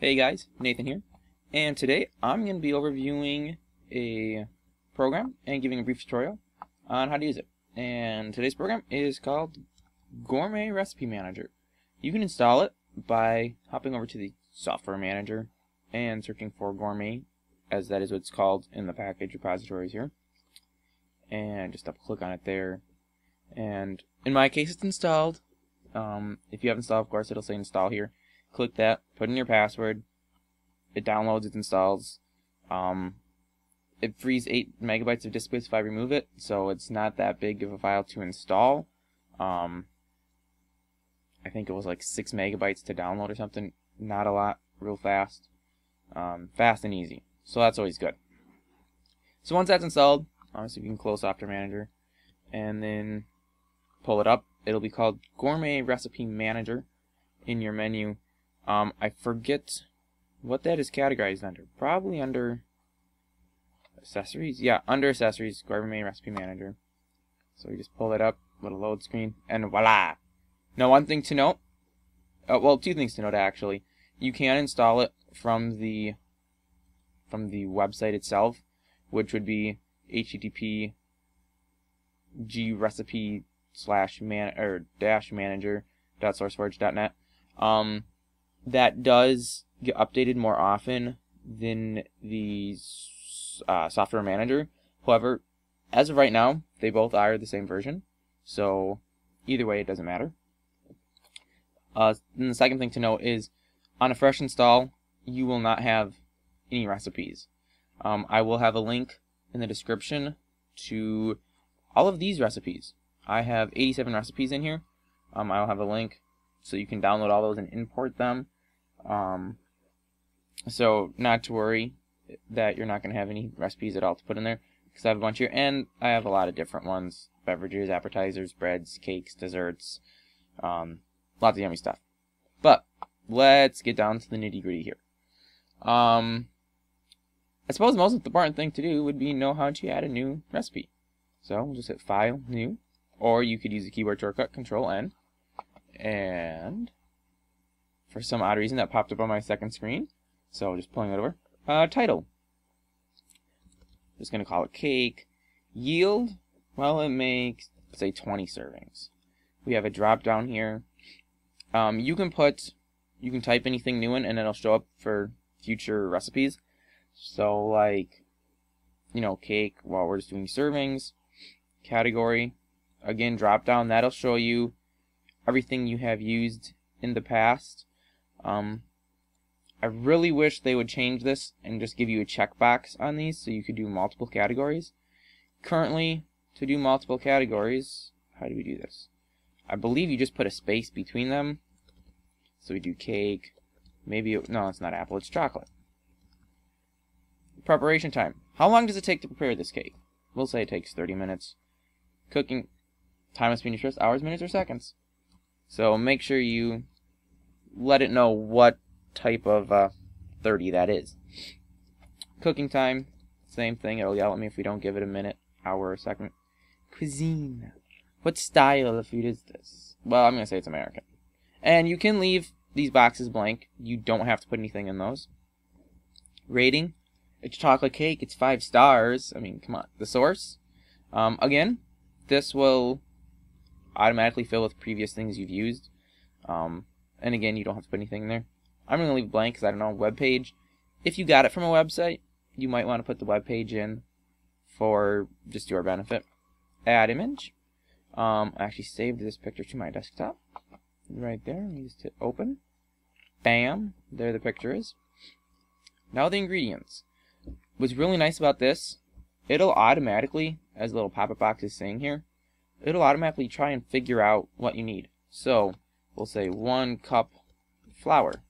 Hey guys, Nathan here, and today I'm going to be overviewing a program and giving a brief tutorial on how to use it. And today's program is called Gourmet Recipe Manager. You can install it by hopping over to the Software Manager and searching for Gourmet, as that is what it's called in the package repositories here. And just double click on it there. And in my case, it's installed. If you have installed, of course, it'll say install here. Click that, put in your password, it downloads, it installs. It frees 8 megabytes of disk space if I remove it, so it's not that big of a file to install. I think it was like 6 megabytes to download or something, not a lot, real fast. Fast and easy, so that's always good. So once that's installed, obviously you can close Software Manager, and then pull it up. It'll be called Gourmet Recipe Manager in your menu. I forget what that is categorized under. Probably under accessories. Yeah, under accessories, Gourmet Recipe Manager. So you just pull it up, little load screen, and voila! Now, one thing to note, well, two things to note actually. You can install it from the website itself, which would be http://manager.sourceforge.net. That does get updated more often than the Software Manager. However, as of right now, they both are the same version. So either way, it doesn't matter. And the second thing to note is, on a fresh install, you will not have any recipes. I will have a link in the description to all of these recipes. I have 87 recipes in here. I'll have a link so you can download all those and import them. So not to worry that you're not going to have any recipes at all to put in there, because I have a bunch here, and I have a lot of different ones: beverages, appetizers, breads, cakes, desserts, lots of yummy stuff. But let's get down to the nitty-gritty here. I suppose most important thing to do would be know how to add a new recipe. So we'll just hit File, New, or you could use the keyboard shortcut Control-N. And for some odd reason that popped up on my second screen, so just pulling it over. Title. Just gonna call it Cake. Yield. Well, it makes, say, 20 servings. We have a drop down here. You can type anything new in, and it'll show up for future recipes. So like, you know, cake. Well, we're just doing servings. Category. Again, drop down. That'll show you everything you have used in the past. I really wish they would change this and just give you a checkbox on these so you could do multiple categories. Currently, to do multiple categories, how do we do this? I believe you just put a space between them. So we do cake. Maybe, no, it's not apple, it's chocolate. Preparation time. How long does it take to prepare this cake? We'll say it takes 30 minutes. Cooking time is being expressed, hours, minutes, or seconds. So make sure you let it know what type of 30 that is. Cooking time, same thing. It'll yell at me if we don't give it a minute, hour, or second. Cuisine. What style of food is this? Well, I'm going to say it's American. And you can leave these boxes blank. You don't have to put anything in those. Rating. It's chocolate cake. It's 5 stars. I mean, come on. The source. Again, this will automatically fill with previous things you've used, and again, you don't have to put anything in there. I'm going to leave it blank because I don't know. Web page. If you got it from a website, you might want to put the web page in for just your benefit. Add image. I actually saved this picture to my desktop right there. Let me just hit open. Bam! There the picture is. Now the ingredients. What's really nice about this, it'll automatically, as a little pop-up box is saying here, it'll automatically try and figure out what you need. So we'll say 1 cup flour.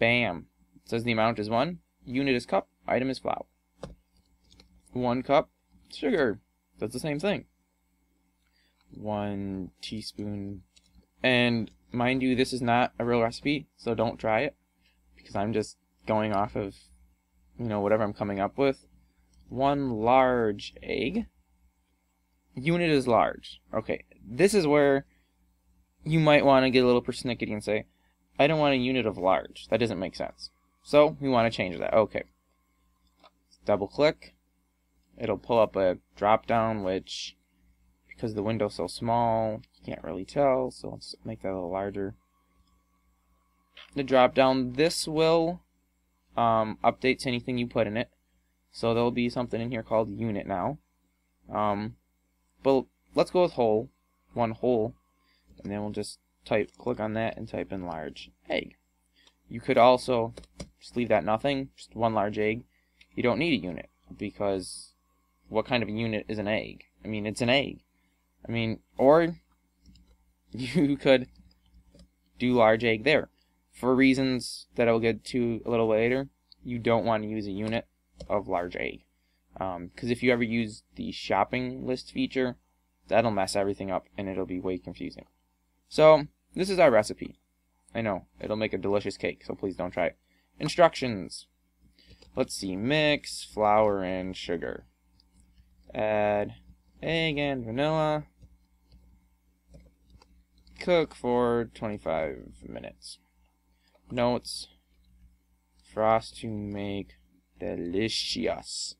Bam. It says the amount is 1. Unit is cup. Item is flour. 1 cup sugar. That's the same thing. 1 teaspoon. And mind you, this is not a real recipe, so don't try it, because I'm just going off of, you know, whatever I'm coming up with. 1 large egg. Unit is large. Okay, this is where you might want to get a little persnickety and say, I don't want a unit of large. That doesn't make sense. So we want to change that. Okay. Double click. It'll pull up a drop down, which because the window's so small, you can't really tell. So let's make that a little larger. The drop down, this will update to anything you put in it. So there'll be something in here called unit now. But let's go with whole, one whole, and then we'll just click on that and type in large egg. You could also just leave that nothing, just one large egg. You don't need a unit because what kind of a unit is an egg? I mean, it's an egg. I mean, or you could do large egg there. For reasons that I'll get to a little later, you don't want to use a unit of large egg. Because if you ever use the shopping list feature, that'll mess everything up and it'll be way confusing. So this is our recipe. I know, it'll make a delicious cake, so please don't try it. Instructions. Let's see, mix flour and sugar. Add egg and vanilla. Cook for 25 minutes. Notes. Frost to make delicious.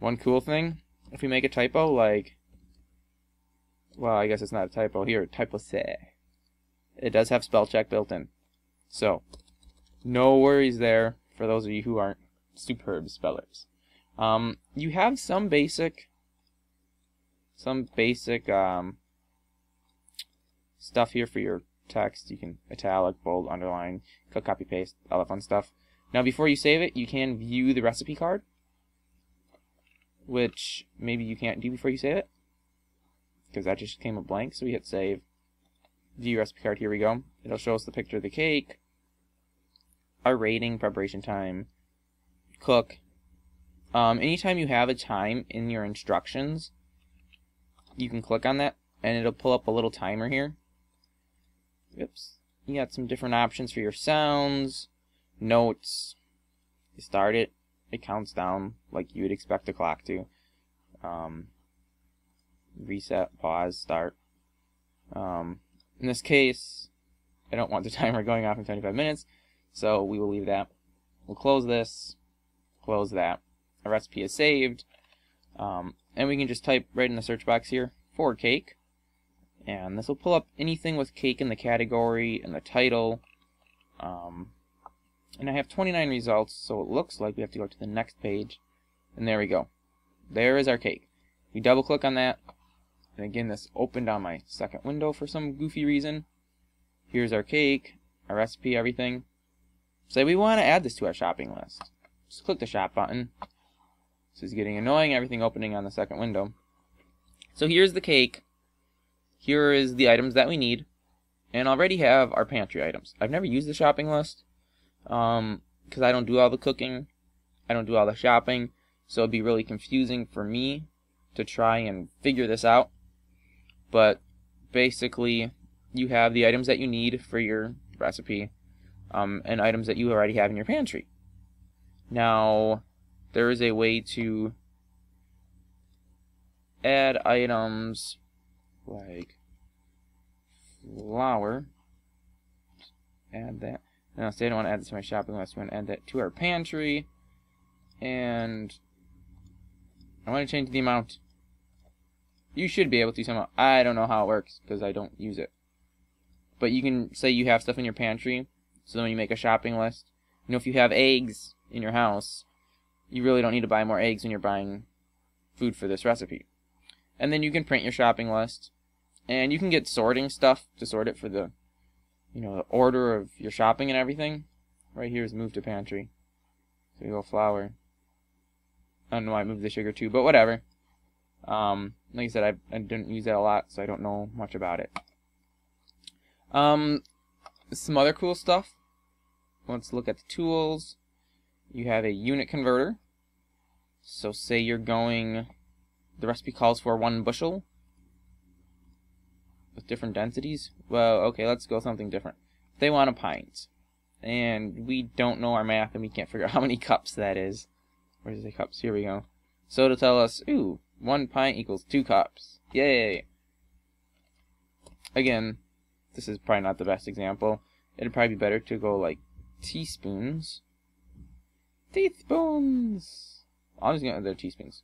One cool thing, if we make a typo, like, well, I guess it's not a typo here, typo say. It does have spell check built in. So, no worries there for those of you who aren't superb spellers. You have some basic stuff here for your text. You can italic, bold, underline, cut, copy, paste, all that fun stuff. Now, before you save it, you can view the recipe card, which maybe you can't do before you save it, because that just came a blank. So we hit save. View recipe card, here we go. It'll show us the picture of the cake, our rating, preparation time, cook. Anytime you have a time in your instructions, you can click on that, and it'll pull up a little timer here. Oops. You got some different options for your sounds, notes. You start it. It counts down like you would expect the clock to. Reset, pause, start. In this case, I don't want the timer going off in 25 minutes, so we will leave that. We'll close this, close that. Our recipe is saved. And we can just type right in the search box here for cake. And this will pull up anything with cake in the category and the title. And I have 29 results, so it looks like we have to go to the next page. And there we go. There is our cake. We double click on that. And again, this opened on my second window for some goofy reason. Here's our cake, our recipe, everything. Say we want to add this to our shopping list. Just click the shop button. This is getting annoying, everything opening on the second window. So here's the cake. Here is the items that we need. And already have our pantry items. I've never used the shopping list. Because I don't do all the cooking, I don't do all the shopping, so it'd be really confusing for me to try and figure this out. But basically, you have the items that you need for your recipe, and items that you already have in your pantry. Now, there is a way to add items like flour. Add that. Now, so I don't want to add this to my shopping list. I'm going to add that to our pantry. And I want to change the amount. You should be able to somehow. I don't know how it works because I don't use it. But you can say you have stuff in your pantry. So then when you make a shopping list, you know, if you have eggs in your house, you really don't need to buy more eggs when you're buying food for this recipe. And then you can print your shopping list. And you can get sorting stuff to sort it for the, you know, the order of your shopping and everything. Right here is move to pantry. So we go flour. I don't know why I moved the sugar too, but whatever. Like I said, I didn't use that a lot, so I don't know much about it. Some other cool stuff. Let's look at the tools. You have a unit converter. So say you're going, the recipe calls for 1 bushel. With different densities? Well, okay, let's go something different. They want a pint. And we don't know our math, and we can't figure out how many cups that is. Where is the cups? Here we go. So it'll tell us, ooh, 1 pint equals 2 cups. Yay! Again, this is probably not the best example. it'd probably be better to go like teaspoons. Teaspoons! I'm just gonna, they're teaspoons.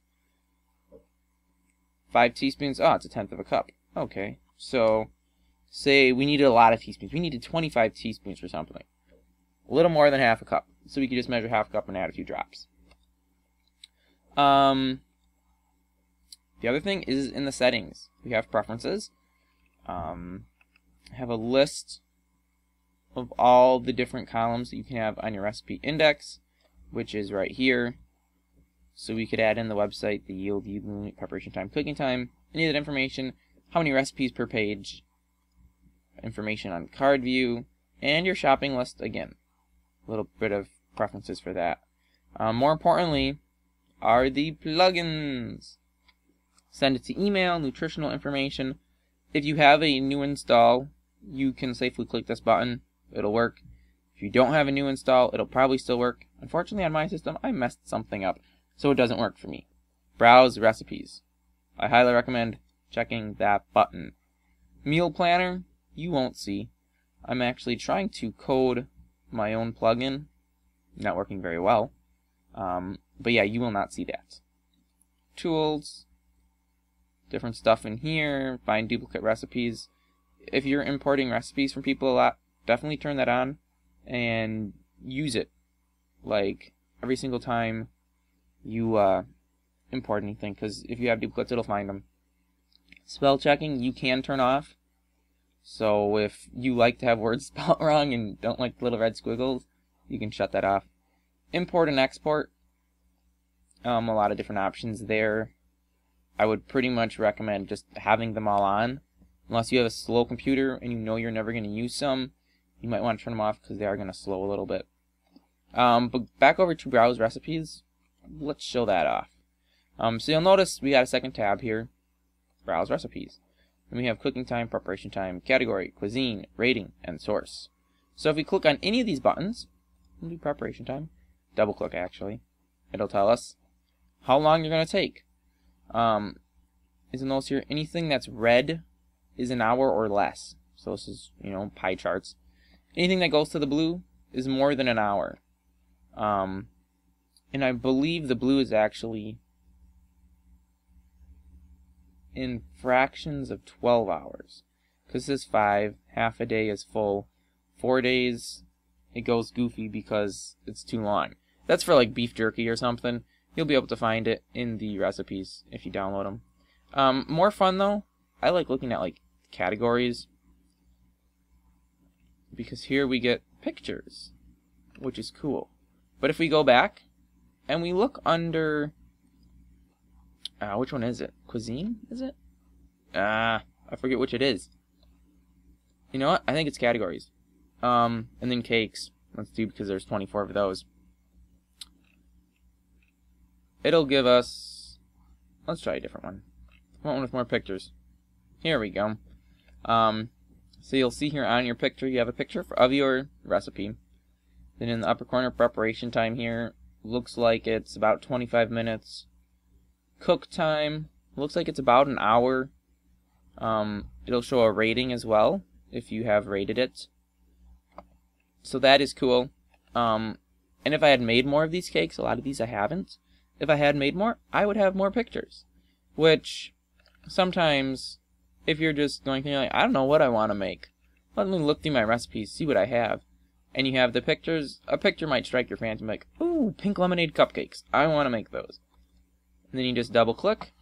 5 teaspoons. Oh, it's 1/10 of a cup. Okay, so say we needed a lot of teaspoons. We needed 25 teaspoons for something. A little more than 1/2 a cup. So we could just measure 1/2 cup and add a few drops. The other thing is in the settings. We have preferences. Have a list of all the different columns that you can have on your recipe index, which is right here. So we could add in the website, the yield, unit, preparation time, cooking time, any of that information, how many recipes per page, information on card view, and your shopping list again. A little bit of preferences for that. More importantly are the plugins. Send it to email, nutritional information. If you have a new install, you can safely click this button. It'll work. If you don't have a new install, it'll probably still work. Unfortunately, on my system, I messed something up, so it doesn't work for me. Browse recipes. I highly recommend checking that button. Meal planner, you won't see. I'm actually trying to code my own plugin. Not working very well. But yeah, you will not see that. Tools, different stuff in here, find duplicate recipes. If you're importing recipes from people a lot, definitely turn that on and use it. Like every single time you import anything, because if you have duplicates, it'll find them. Spell checking, you can turn off. So if you like to have words spelled wrong and don't like the little red squiggles, you can shut that off. Import and export. A lot of different options there. I would pretty much recommend just having them all on. Unless you have a slow computer and you know you're never going to use some, you might want to turn them off because they are going to slow a little bit. But back over to Browse Recipes. Let's show that off. So you'll notice we got a second tab here. Browse Recipes. And we have cooking time, preparation time, category, cuisine, rating, and source. So if we click on any of these buttons, we'll do preparation time, double click actually, it'll tell us how long you're going to take. Isn't those here, anything that's red is an hour or less. So this is, you know, pie charts. Anything that goes to the blue is more than an hour. And I believe the blue is actually in fractions of 12 hours. Because this is 5, half a day is full, 4 days it goes goofy because it's too long. That's for like beef jerky or something. You'll be able to find it in the recipes if you download them. More fun though, I like looking at like categories, because here we get pictures, which is cool. But if we go back and we look under, which one is it? Cuisine, is it? I forget which it is. You know what? I think it's categories. And then cakes. Let's do, because there's 24 of those. It'll give us, let's try a different one. I want one with more pictures. Here we go. So you'll see here on your picture, you have a picture of your recipe. Then in the upper corner, preparation time here. Looks like it's about 25 minutes. Cook time, looks like it's about an hour. It'll show a rating as well, if you have rated it. So that is cool. And if I had made more of these cakes, a lot of these I haven't. If I had made more, I would have more pictures. Which, sometimes, if you're just going through, like, I don't know what I want to make. Let me look through my recipes, see what I have. And you have the pictures. A picture might strike your fancy, like, ooh, pink lemonade cupcakes. I want to make those. And then you just double click.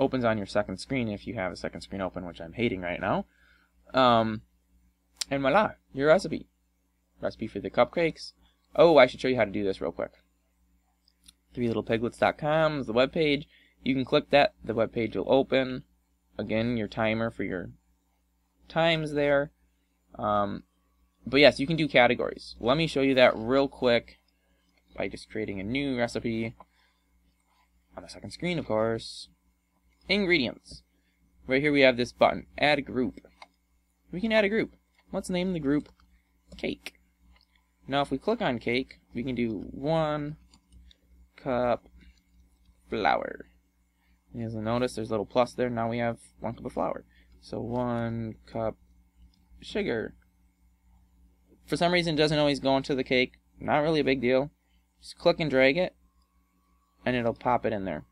Opens on your second screen if you have a second screen open, which I'm hating right now. And voila, your recipe. Recipe for the cupcakes. Oh, I should show you how to do this real quick. 3littlepiglets.com is the webpage. You can click that. The webpage will open. Again, your timer for your times there. But yes, you can do categories. Let me show you that real quick by just creating a new recipe. On the second screen, of course. Ingredients. Right here we have this button. Add a group. We can add a group. Let's name the group cake. Now if we click on cake, we can do 1 cup flour. And as you'll notice, there's a little plus there. Now we have 1 cup of flour. So 1 cup sugar. for some reason doesn't always go into the cake. Not really a big deal. Just click and drag it, and it'll pop it in there.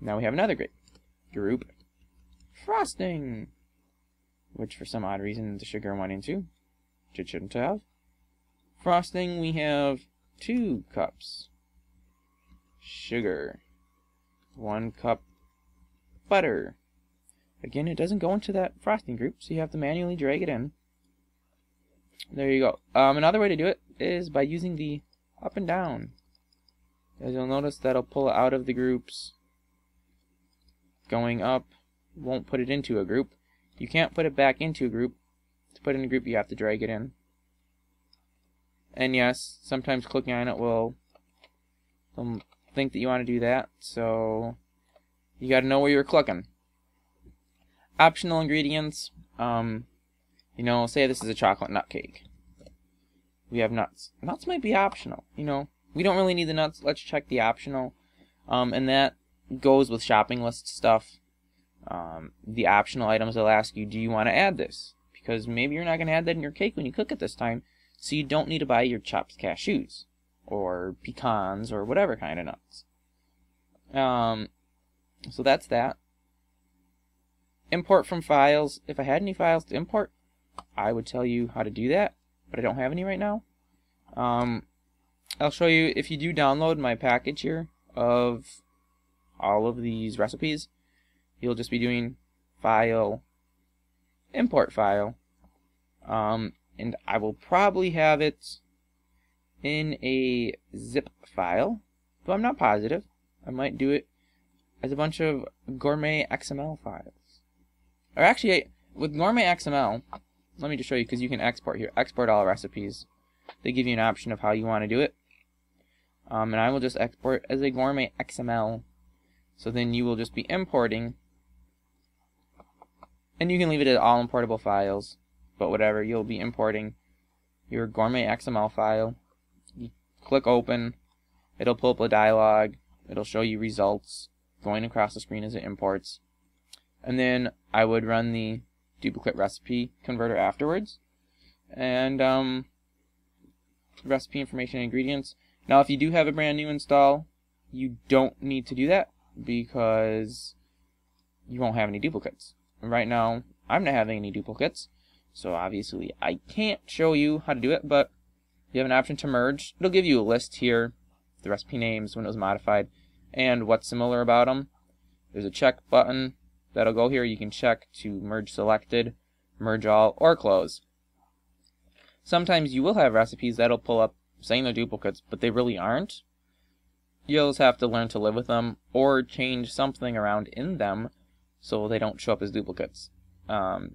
Now we have another great group. Frosting! Which for some odd reason the sugar went into. Which it shouldn't have. Frosting, we have 2 cups. Sugar. 1 cup butter. Again, it doesn't go into that frosting group, so you have to manually drag it in. There you go. Another way to do it is by using the up and down. As you'll notice, that'll pull out of the groups. Going up won't put it into a group. You can't put it back into a group. To put it in a group, you have to drag it in. And yes, sometimes clicking on it will think that you want to do that, so you got to know where you're clicking. Optional ingredients, you know, say this is a chocolate nut cake. We have nuts. Nuts might be optional, you know. We don't really need the nuts. Let's check the optional. And that goes with shopping list stuff. The optional items will ask you, do you want to add this? Because maybe you're not going to add that in your cake when you cook it this time, so you don't need to buy your chopped cashews or pecans or whatever kind of nuts. So that's that. Import from files. If I had any files to import, I would tell you how to do that, but I don't have any right now. I'll show you, if you do download my package here of all of these recipes, you'll just be doing file, import file, and I will probably have it in a zip file, though I'm not positive. I might do it as a bunch of gourmet XML files. Or actually, with Gourmet XML, let me just show you, because you can export here. Export all recipes. They give you an option of how you want to do it. And I will just export as a Gourmet XML. So then you will just be importing. And you can leave it as all importable files. But whatever, you'll be importing your Gourmet XML file. You click open. It'll pull up a dialog. It'll show you results going across the screen as it imports. And then I would run the duplicate recipe converter afterwards, and recipe information and ingredients. Now if you do have a brand new install, you don't need to do that because you won't have any duplicates. And right now I'm not having any duplicates, so obviously I can't show you how to do it, but you have an option to merge. It'll give you a list here, the recipe names, when it was modified, and what's similar about them. There's a check button. That'll go here. You can check to merge selected, merge all, or close. Sometimes you will have recipes that'll pull up saying they're duplicates, but they really aren't. You'll just have to learn to live with them or change something around in them so they don't show up as duplicates.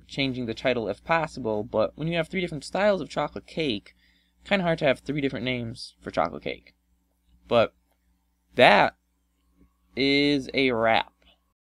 Changing the title if possible, but when you have 3 different styles of chocolate cake, kind of hard to have 3 different names for chocolate cake. But that is a wrap.